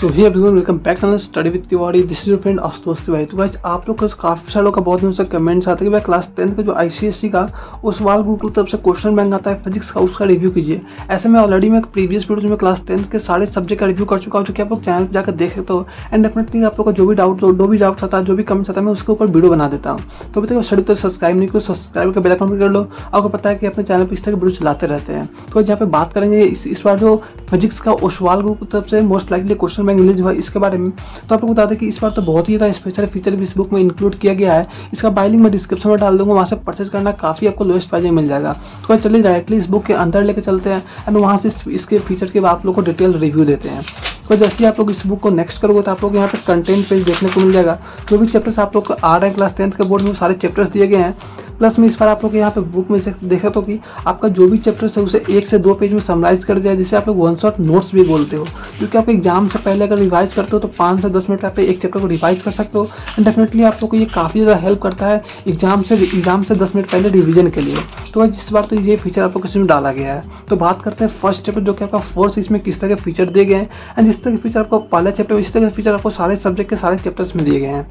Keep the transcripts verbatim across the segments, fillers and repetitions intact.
So hi everyone, welcome back channel study with Tiwari. This is your friend Ashutosh Tiwari. तो guys आप लोग काफ़ी सारे लोग का बहुत दिन से कमेंट्स आते हैं कि भाई क्लास टेंथ का जो आईसीएसई का वो सवाल ग्रुप की तरफ से क्वेश्चन बैंक आता है फिजिक्स का, उसका रिव्यू कीजिए। ऐसे में ऑलरेडी मैं प्रीवियस वीडियो में क्लास टेंथ के सारे सब्जेक्ट का रिव्यू कर चुका हूँ, जो कि आप लोग चैनल पर जाकर देख सकते हो। एंड डेफिनेटली आप लोग का जो भी डाउट जो भी डाउट आता है, जो भी कमेंट्स आता है, मैं उसके ऊपर वीडियो बना देता हूँ। तो अभी तक सभी तो सब्सक्राइब नहीं किया, सब्सक्राइब का बेल आइकन कर लो। आपको पता है कि अपने चैनल पर इस तरह के वीडियो चलाते रहते हैं। तो यहाँ पर बात करेंगे इस बार जो फिजिक्स का सवाल ग्रुप की तरफ से most likely question bank release हुआ इसके बारे में। तो आपको बता दें कि इस बार तो बहुत ही ज़्यादा स्पेशल फीचर भी इस बुक में इंक्लूड किया गया है। इसका बाय लिंक मैं डिस्क्रिप्शन में डाल दूंगा, वहाँ से परचेज करना, काफ़ी आपको लोएस्ट प्राइस में मिल जाएगा। तो चलिए डायरेक्टली इस बुक के अंदर लेके चलते हैं एंड वहाँ से इसके फीचर के आप लोग को डिटेल रिव्यू देते हैं। तो जैसे ही आप लोग इस बुक को नेक्स्ट करोगे तो आप लोग यहाँ पे कंटेंट पेज देखने को मिल जाएगा। जो भी चैप्टर्स आप लोग आ रहे हैं क्लास टेंथ के बोर्ड में, सारे चैप्टर्स दिए गए हैं। प्लस में इस बार आप लोग यहाँ पे बुक में देखा तो कि आपका जो भी चैप्टर्स है उसे एक से दो पेज में समराइज कर दिया, जिसे आप लोग वन शॉट नोट्स भी बोलते हो। क्योंकि आप एग्जाम से पहले अगर रिवाइज करते हो तो पाँच से दस मिनट आप एक चैप्टर को रिवाइज कर सकते हो। एंड डेफिनेटली आप लोग को ये काफ़ी ज़्यादा हेल्प करता है एग्जाम से एग्जाम से दस मिनट पहले रिविजन के लिए। तो इस बार तो ये फीचर आप लोग इसमें डाला गया है। तो बात करते हैं फर्स्ट चैप्टर, जो कि आपका फोर्स, इसमें किस तरह के फीचर दिए गए हैं। एंड इस तरह के फीचर आपको पहले चैप्टर में, इस तरह के फीचर आपको सारे सब्जेक्ट के सारे चैप्टर्स में दिए गए हैं।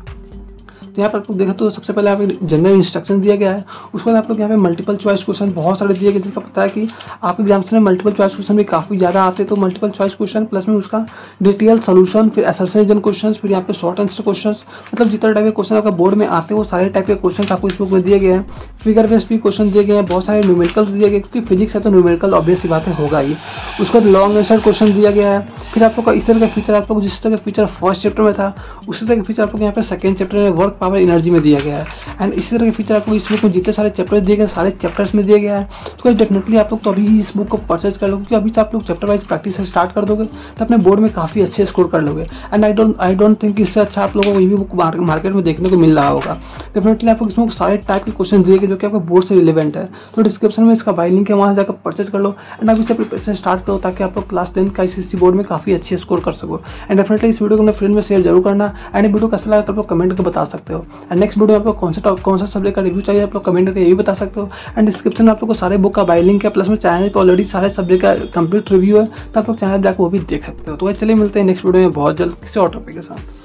तो यहाँ पर आप लोग देखा तो सबसे पहले आप जनरल इंस्ट्रक्शन दिया गया है। उसके बाद आप लोग यहाँ पे मल्टीपल चॉइस क्वेश्चन बहुत सारे दिए गए, जिसका पता है कि आप एग्जाम्स में मल्टीपल चॉइस क्वेश्चन भी काफ़ी ज़्यादा आते हैं। तो मल्टीपल चॉइस क्वेश्चन प्लस में उसका डिटेल सोल्यूशन, फिर असर्शन रीजन क्वेश्चन, फिर यहाँ पे शॉर्ट आंसर क्वेश्चन, मतलब जितना टाइप के क्वेश्चन आपका बोर्ड में आते हैं वो सारे टाइप के क्वेश्चन आपको इस बुक में दिए गए हैं। फिगर बेस्ड भी क्वेश्चन दिए गए हैं, बहुत सारे न्यूमेरिकल दिए गए, क्योंकि फिजिक्स है तो न्यूमेरिकल ऑब्वियस ही बातें होगा ही। उसके बाद लॉन्ग आंसर क्वेश्चन दिया गया है। फिर आप लोग का इस तरह का फीचर आप लोग जिस तरह का फीचर फर्स्ट चैप्टर में था, उसी तरह का फीचर आप लोग यहाँ पे सेकंड चैप्टर में वर्क पावर एनर्जी में दिया गया है। एंड इसी तरह के फीचर आपको इस बुक में जितने सारे चैप्टर्स दिए गए सारे चैप्टर्स में दिया गया है। तो डेफिनेटली आप लोग तो अभी ही इस बुक को परचेज कर लोगे, क्योंकि अभी तो आप लोग चैप्टर वाइज प्रैक्टिस स्टार्ट कर दोगे तो अपने बोर्ड में काफ़ी अच्छे स्कोर कर लोगे। And I don't I don't think इससे अच्छा आप लोगों को ये भी बुक मार्केट में देखने को मिल रहा होगा। डेफिनेटली आप लोग इसमें सारे टाइप के क्वेश्चन दिए गए जो कि आपको बोर्ड से रिलेवेंट है। तो डिस्क्रिप्शन में इसका बाय लिंक है, वहाँ जाकर परचेज कर लो एंड आप इससे प्रिपरेशन स्टार्ट करो, ताकि आप लोग क्लास टेंथ का आईसीएसई बोर्ड में काफ़ी अच्छे स्कोर कर सको। एंड डेफिनेटली इस वीडियो को अपने फ्रेंड में शेयर जरूर करना। एंड वीडियो कैसा लगा आप लोग कमेंट करके बता सकते हो। एंड नेक्स्ट वीडियो में आप लोग कौन सा कौन सा सब्जेक्ट का रिव्यू चाहिए आप लोग कमेंट करके ये भी बता सकते हो। एंड डिस्क्रिप्शन में आप लोग को सारे बुक का बाय लिंक है, प्लस में चैनल पर ऑलरेडी सारे सब्जेक्ट का कंप्लीट रिव्यू है, तो आप लोग चैनल पर जाकर वो भी देख सकते हो। तो चलिए मिलते हैं नेक्स्ट वीडियो में बहुत जल्द किसी और टॉपिक के साथ।